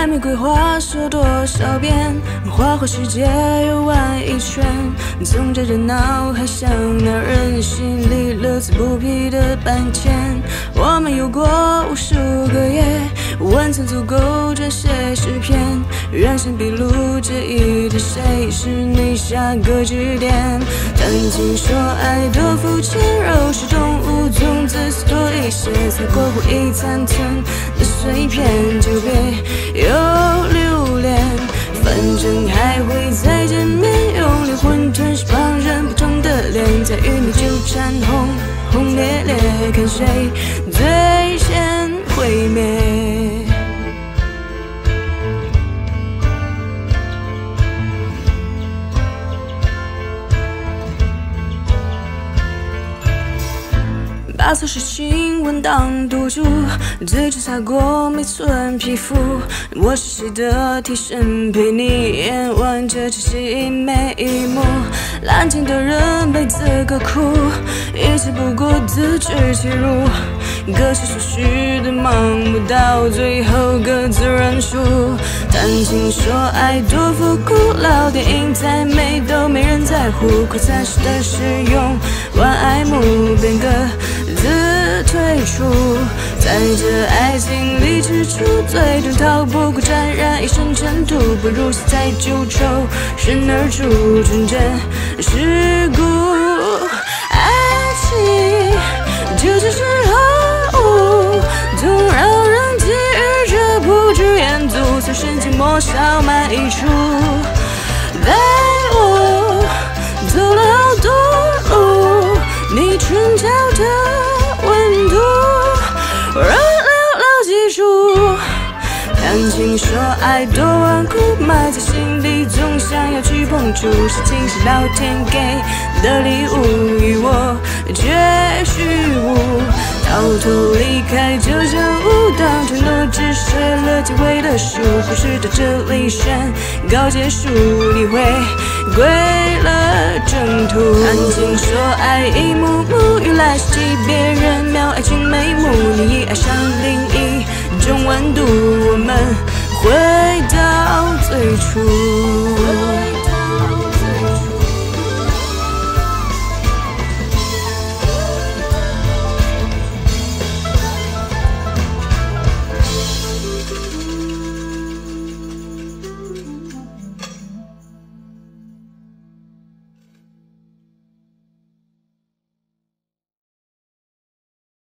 爱玫瑰花说多少遍，花花世界又弯一圈。总在热闹还想那人心里乐此不疲的搬迁。我们有过无数个夜，完全足够撰写诗篇。人生笔录这一天，谁是你下个句点？但听说爱的肤浅，肉食动物从自私多一些，才过户一餐吞的碎片就别又留恋。反正还会再见面，用灵魂吞噬旁人不同的脸，再与你纠缠轰轰烈烈，看谁最先毁灭。 把琐事情文当赌注，嘴唇擦过每寸皮肤。我是谁的替身，陪你演完这场戏每一幕。滥情的人被资格哭，一切不过自取其辱。各取所需的盲目，到最后各自认输。谈情说爱多复古，老电影再美都没人在乎。快餐式的使用，玩爱慕变个。 自退出，在这爱情里吃醋，最终逃不过沾染一身尘土。不如现在就抽身而出，纯真是骨。爱情就只是毫无，总让人记忆这不知远足，从深情末捎满溢出。带我走了好多路，你唇角的。 温度，让寥寥几处。谈情说爱多顽固，埋在心里总想要去碰触，是情是老天给的礼物，与我绝虚无。逃脱离开这场舞，当承诺只是了结尾的书，故事到这里宣告结束，你会归了正途。谈情说爱一幕幕，原来是替别人描爱情眉目，你已爱上另一种温度，我们回到最初。